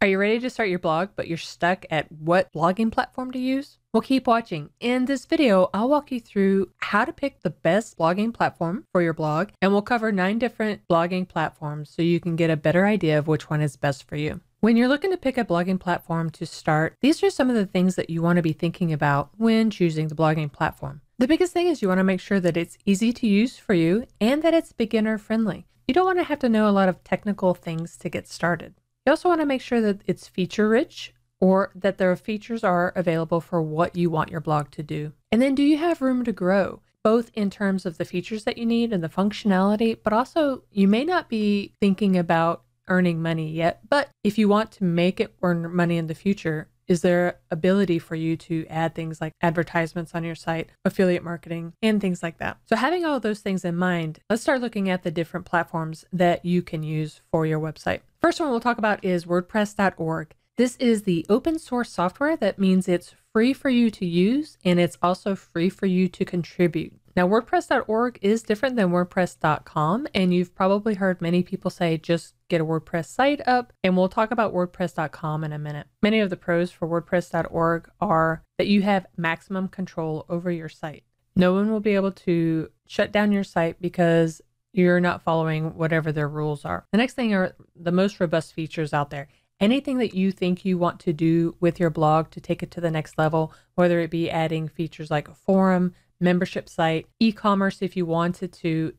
Are you ready to start your blog, but you're stuck at what blogging platform to use? Well, keep watching. In this video, I'll walk you through how to pick the best blogging platform for your blog, and we'll cover 9 different blogging platforms so you can get a better idea of which one is best for you. When you're looking to pick a blogging platform to start, these are some of the things that you want to be thinking about when choosing the blogging platform. The biggest thing is you want to make sure that it's easy to use for you and that it's beginner friendly. You don't want to have to know a lot of technical things to get started. You also want to make sure that it's feature rich, or that their features are available for what you want your blog to do. And then, do you have room to grow, both in terms of the features that you need and the functionality, but also you may not be thinking about earning money yet, but if you want to make it earn money in the future, is there ability for you to add things like advertisements on your site, affiliate marketing, and things like that? So having all those things in mind, let's start looking at the different platforms that you can use for your website. First one we'll talk about is WordPress.org. This is the open source software. That means it's free for you to use, and it's also free for you to contribute. Now, WordPress.org is different than WordPress.com, and you've probably heard many people say just get a WordPress site up, and we'll talk about WordPress.com in a minute. Many of the pros for WordPress.org are that you have maximum control over your site. No one will be able to shut down your site because you're not following whatever their rules are. The next thing are the most robust features out there. Anything that you think you want to do with your blog to take it to the next level, whether it be adding features like a forum, membership site, e-commerce if you wanted to,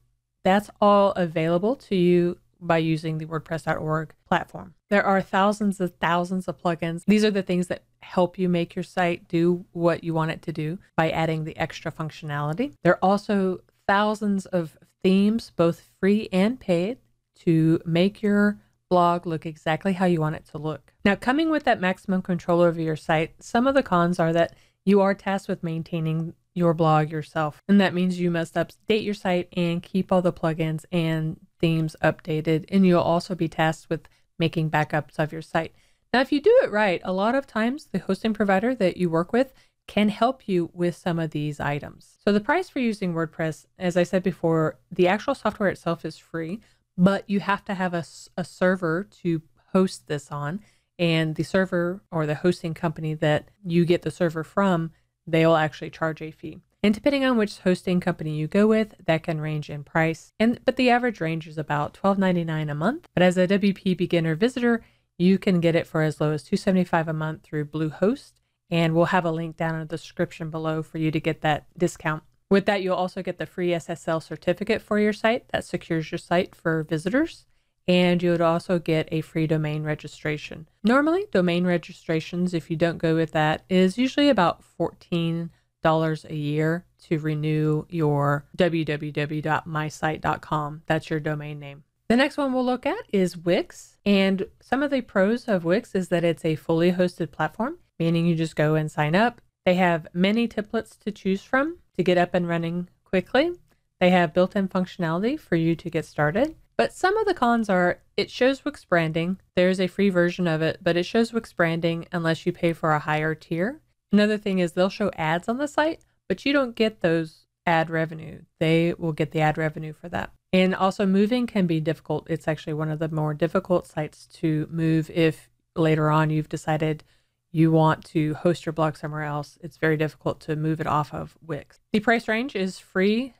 that's all available to you by using the WordPress.org platform. There are thousands of plugins. These are the things that help you make your site do what you want it to do by adding the extra functionality. There are also thousands of themes, both free and paid, to make your blog look exactly how you want it to look. Now, coming with that maximum control over your site, some of the cons are that you are tasked with maintaining your blog yourself, and that means you must update your site and keep all the plugins and themes updated, and you'll also be tasked with making backups of your site. Now, if you do it right, a lot of times the hosting provider that you work with can help you with some of these items. So the price for using WordPress, as I said before, the actual software itself is free, but you have to have a server to host this on, and the server or the hosting company that you get the server from, they will actually charge a fee. And depending on which hosting company you go with, that can range in price. But the average range is about $12.99 a month. But as a WP beginner visitor, you can get it for as low as $2.75 a month through Bluehost. And we'll have a link down in the description below for you to get that discount. With that, you'll also get the free SSL certificate for your site that secures your site for visitors. And you would also get a free domain registration. Normally, domain registrations, if you don't go with that, is usually about $14 a year to renew your www.mysite.com. That's your domain name. The next one we'll look at is Wix. And some of the pros of Wix is that it's a fully hosted platform, meaning you just go and sign up. They have many templates to choose from to get up and running quickly. They have built-in functionality for you to get started. But some of the cons are it shows Wix branding. There's a free version of it, but it shows Wix branding unless you pay for a higher tier. Another thing is they'll show ads on the site, but you don't get those ad revenue. They will get the ad revenue for that. And also, moving can be difficult. It's actually one of the more difficult sites to move if later on you've decided you want to host your blog somewhere else. It's very difficult to move it off of Wix. The price range is free.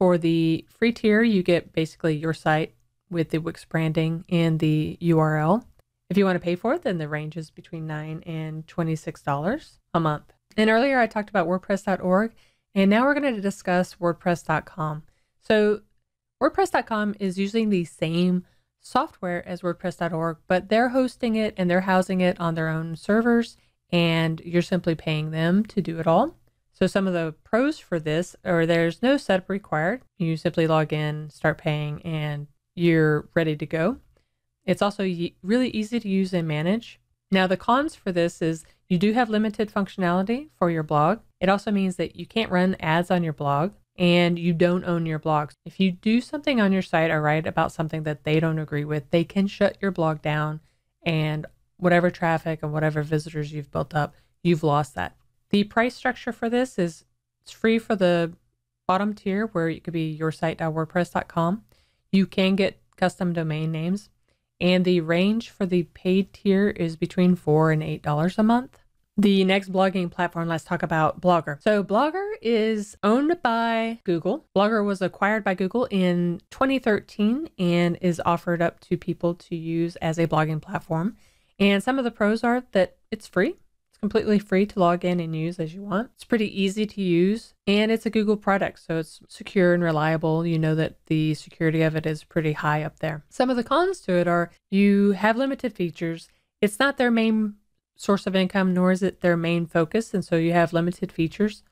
For the free tier, you get basically your site with the Wix branding and the URL. If you want to pay for it, then the range is between $9 and $26 a month. And earlier I talked about WordPress.org, and now we're going to discuss WordPress.com. So WordPress.com is using the same software as WordPress.org, but they're hosting it and they're housing it on their own servers, and you're simply paying them to do it all. So some of the pros for this are there's no setup required. You simply log in, start paying, and you're ready to go. It's also really easy to use and manage. Now, the cons for this is you do have limited functionality for your blog. It also means that you can't run ads on your blog, and you don't own your blog. If you do something on your site or write about something that they don't agree with, they can shut your blog down, and whatever traffic and whatever visitors you've built up, you've lost that. The price structure for this is it's free for the bottom tier, where it could be yoursite.wordpress.com. You can get custom domain names, and the range for the paid tier is between $4 and $8 a month. The next blogging platform, let's talk about Blogger. So Blogger is owned by Google. Blogger was acquired by Google in 2013 and is offered up to people to use as a blogging platform. And some of the pros are that it's free. It's completely free to log in and use as you want. It's pretty easy to use and it's a Google product, so it's secure and reliable. You know that the security of it is pretty high up there. Some of the cons to it are you have limited features. It's not their main source of income, nor is it their main focus, and so you have limited features.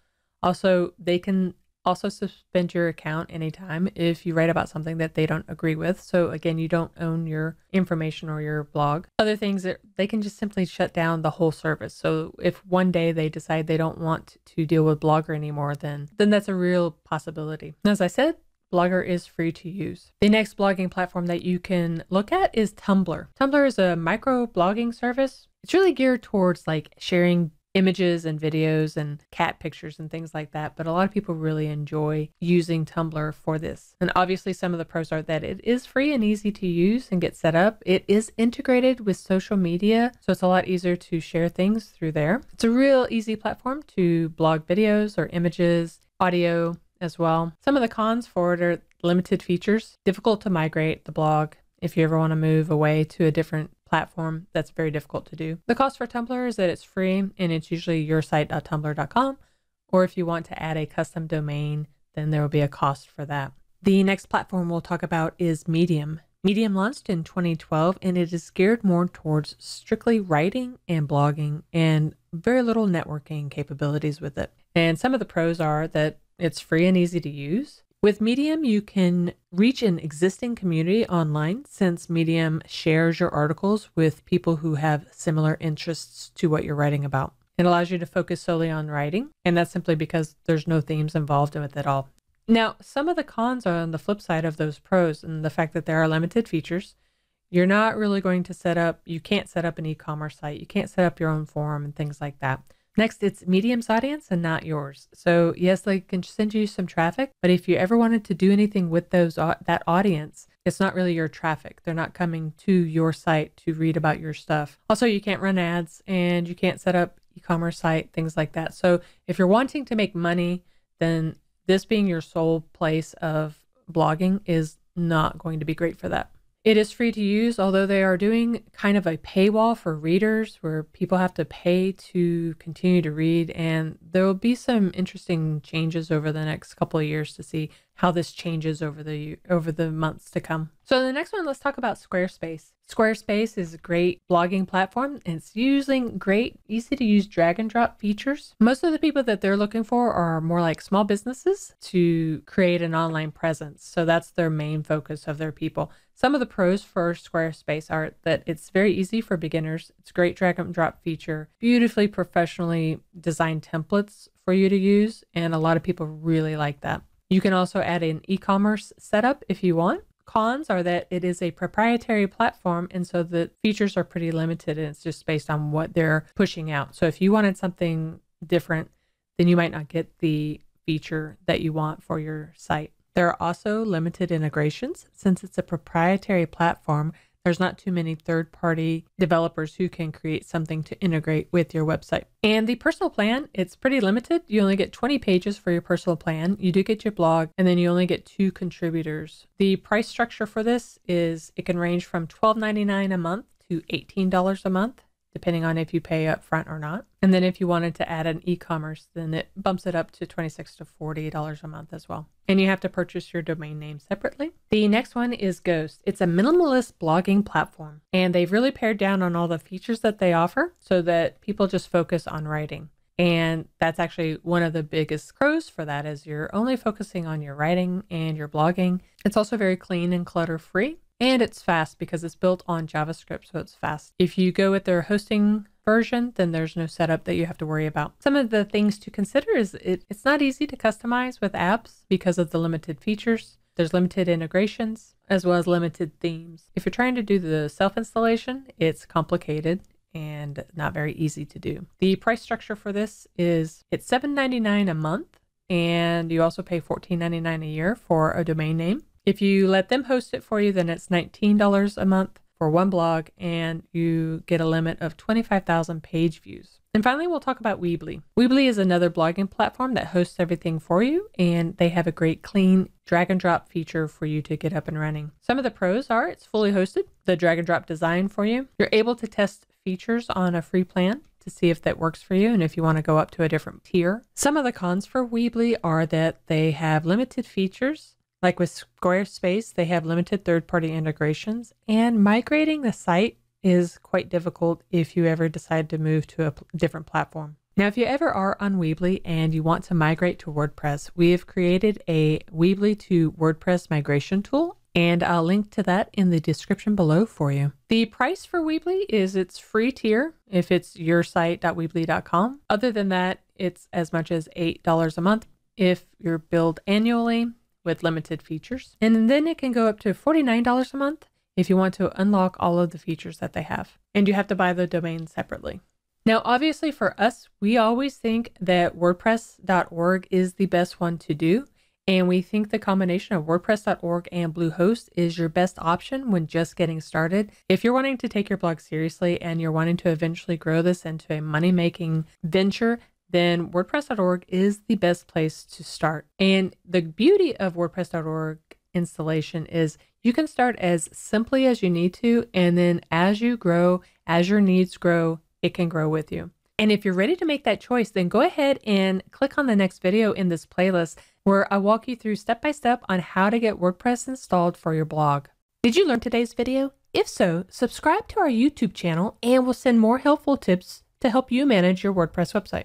Also, they can also suspend your account anytime if you write about something that they don't agree with. So again, you don't own your information or your blog. Other things that they can just simply shut down the whole service. So if one day they decide they don't want to deal with Blogger anymore, then that's a real possibility. As I said, Blogger is free to use. The next blogging platform that you can look at is Tumblr. Tumblr is a micro blogging service. It's really geared towards like sharing images and videos and cat pictures and things like that. But a lot of people really enjoy using Tumblr for this. And obviously some of the pros are that it is free and easy to use and get set up. It is integrated with social media, so it's a lot easier to share things through there. It's a real easy platform to blog videos or images, audio as well. Some of the cons for it are limited features, difficult to migrate the blog. If you ever want to move away to a different platform, that's very difficult to do. The cost for Tumblr is that it's free and it's usually yoursite.tumblr.com, or if you want to add a custom domain, then there will be a cost for that. The next platform we'll talk about is Medium. Medium launched in 2012 and it is geared more towards strictly writing and blogging and very little networking capabilities with it. And some of the pros are that it's free and easy to use. With Medium, you can reach an existing community online since Medium shares your articles with people who have similar interests to what you're writing about. It allows you to focus solely on writing, and that's simply because there's no themes involved in it at all. Now, some of the cons are on the flip side of those pros and the fact that there are limited features. You're not really going to set up, you can't set up an e-commerce site, you can't set up your own forum and things like that. Next, it's Medium's audience and not yours. So yes, they can send you some traffic, but if you ever wanted to do anything with that audience, it's not really your traffic. They're not coming to your site to read about your stuff. Also, you can't run ads and you can't set up e-commerce site, things like that. So if you're wanting to make money, then this being your sole place of blogging is not going to be great for that. It is free to use, although they are doing kind of a paywall for readers where people have to pay to continue to read. And there will be some interesting changes over the next couple of years to see how this changes over the months to come. So the next one, let's talk about Squarespace. Squarespace is a great blogging platform. And it's using great, easy to use drag and drop features. Most of the people that they're looking for are more like small businesses to create an online presence. So that's their main focus of their people. Some of the pros for Squarespace are that it's very easy for beginners. It's a great drag and drop feature, beautifully professionally designed templates for you to use. And a lot of people really like that. You can also add an e-commerce setup if you want. Cons are that it is a proprietary platform. And so the features are pretty limited and it's just based on what they're pushing out. So if you wanted something different, then you might not get the feature that you want for your site. There are also limited integrations. Since it's a proprietary platform, there's not too many third-party developers who can create something to integrate with your website. And the personal plan, it's pretty limited. You only get 20 pages for your personal plan. You do get your blog, and then you only get 2 contributors. The price structure for this is it can range from $12.99 a month to $18 a month, depending on if you pay up front or not. And then if you wanted to add an e-commerce, then it bumps it up to $26 to $40 a month as well. And you have to purchase your domain name separately. The next one is Ghost. It's a minimalist blogging platform, and they've really pared down on all the features that they offer so that people just focus on writing. And that's actually one of the biggest pros for that is you're only focusing on your writing and your blogging. It's also very clean and clutter-free. And it's fast because it's built on JavaScript, so it's fast. If you go with their hosting version, then there's no setup that you have to worry about. Some of the things to consider is it's not easy to customize with apps because of the limited features. There's limited integrations as well as limited themes. If you're trying to do the self-installation, it's complicated and not very easy to do. The price structure for this is it's $7.99 a month, and you also pay $14.99 a year for a domain name. If you let them host it for you, then it's $19 a month for one blog, and you get a limit of 25,000 page views. And finally, we'll talk about Weebly. Weebly is another blogging platform that hosts everything for you, and they have a great clean drag and drop feature for you to get up and running. Some of the pros are it's fully hosted, the drag and drop design for you. You're able to test features on a free plan to see if that works for you and if you want to go up to a different tier. Some of the cons for Weebly are that they have limited features. Like with Squarespace, they have limited third-party integrations, and migrating the site is quite difficult if you ever decide to move to a different platform. Now, if you ever are on Weebly and you want to migrate to WordPress, we have created a Weebly to WordPress migration tool, and I'll link to that in the description below for you. The price for Weebly is its free tier if it's yoursite.weebly.com. Other than that, it's as much as $8 a month if you're billed annually with limited features. And then it can go up to $49 a month if you want to unlock all of the features that they have. And you have to buy the domain separately. Now, obviously for us, we always think that WordPress.org is the best one to do. And we think the combination of WordPress.org and Bluehost is your best option when just getting started. If you're wanting to take your blog seriously and you're wanting to eventually grow this into a money-making venture, then WordPress.org is the best place to start. And the beauty of WordPress.org installation is you can start as simply as you need to, and then as you grow, as your needs grow, it can grow with you. And if you're ready to make that choice, then go ahead and click on the next video in this playlist where I walk you through step-by-step on how to get WordPress installed for your blog. Did you learn today's video? If so, subscribe to our YouTube channel and we'll send more helpful tips to help you manage your WordPress website.